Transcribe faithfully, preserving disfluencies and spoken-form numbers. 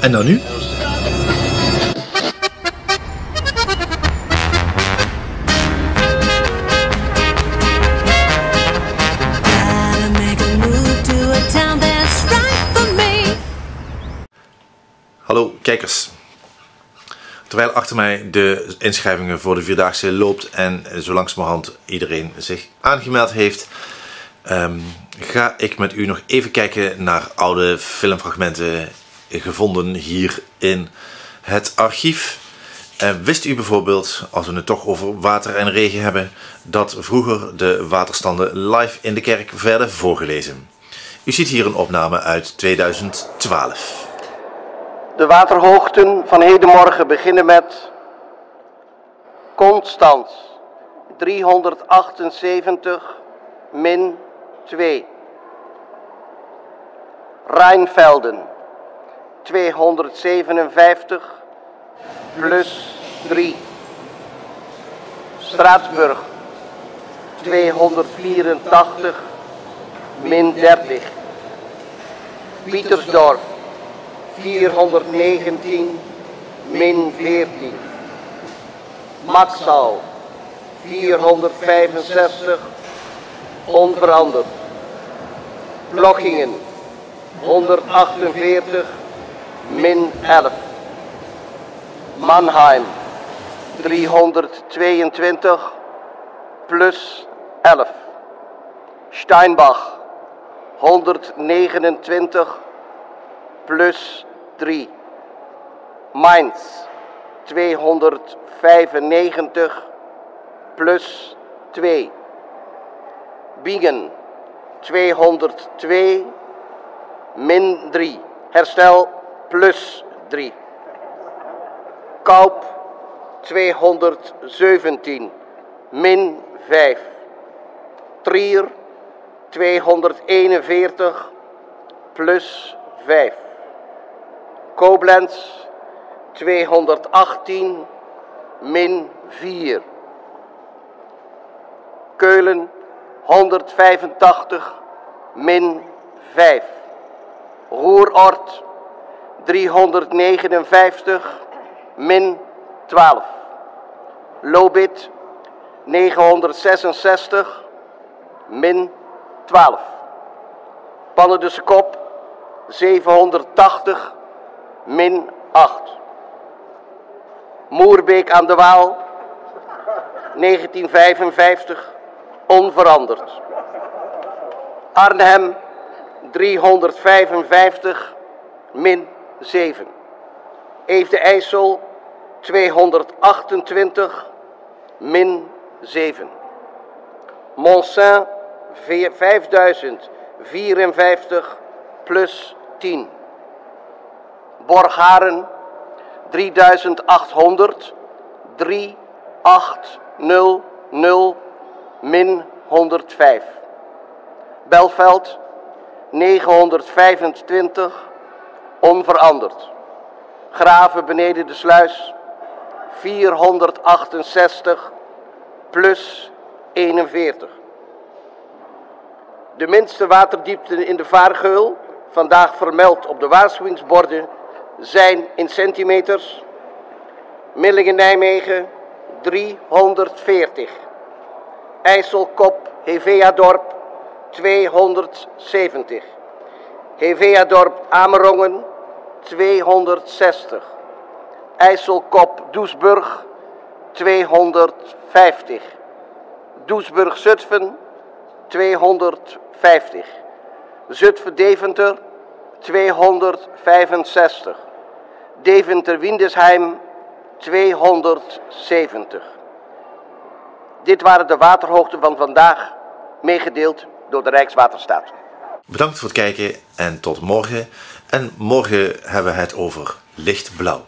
En dan nu? Hallo kijkers. Terwijl achter mij de inschrijvingen voor de Vierdaagse loopt en zo langzamerhand iedereen zich aangemeld heeft, um, ga ik met u nog even kijken naar oude filmfragmenten gevonden hier in het archief. Uh, wist u bijvoorbeeld, als we het toch over water en regen hebben, dat vroeger de waterstanden live in de kerk werden voorgelezen? U ziet hier een opname uit tweeduizend twaalf. De waterhoogten van hedenmorgen beginnen met Constanz driehonderdachtenzeventig min twee, Rijnvelden tweehonderdzevenenvijftig plus drie, Straatsburg tweehonderdvierentachtig min dertig, Pietersdorp vierhonderdnegentien min veertien, Maxau vierhonderdvijfenzestig onveranderd, Plochingen honderdachtenveertig min elf, Mannheim driehonderdtweeëntwintig plus elf, Steinbach honderdnegenentwintig plus drie, Mainz tweehonderdvijfennegentig plus twee, Bingen tweehonderdtwee min drie, herstel plus drie, Kaup tweehonderdzeventien min vijf, Trier tweehonderdeenenveertig plus vijf, Koblenz tweehonderdachttien min vier, Keulen honderdvijfentachtig min vijf, Roerort driehonderdnegenenvijftig min twaalf, Lobith negenhonderdzesenzestig min twaalf, Pannerdense kop zevenhonderdtachtig min acht, Moerbeek aan de Waal negentienvijfenvijftig onveranderd, Arnhem driehonderdvijfenvijftig min zeven, Eefde IJssel tweehonderdachtentwintig min zeven, Monsin vijfduizend vierenvijftig plus tien, Borgharen drieduizend achthonderd drieduizend achthonderd min honderdvijf, Belveld negenhonderdvijfentwintig onveranderd, Grave beneden de sluis vierhonderdachtenzestig plus eenenveertig. De minste waterdiepten in de Vaargeul, vandaag vermeld op de waarschuwingsborden, zijn in centimeters: Millingen Nijmegen driehonderdveertig, IJsselkop Heveadorp tweehonderdzeventig, Heveadorp Amerongen tweehonderdzestig, IJsselkop Doesburg tweehonderdvijftig, Doesburg Zutphen tweehonderdvijftig, Zutphen Deventer tweehonderdvijfenzestig, Deventer Windesheim tweehonderdzeventig. Dit waren de waterhoogten van vandaag, meegedeeld door de Rijkswaterstaat. Bedankt voor het kijken en tot morgen. En morgen hebben we het over lichtblauw.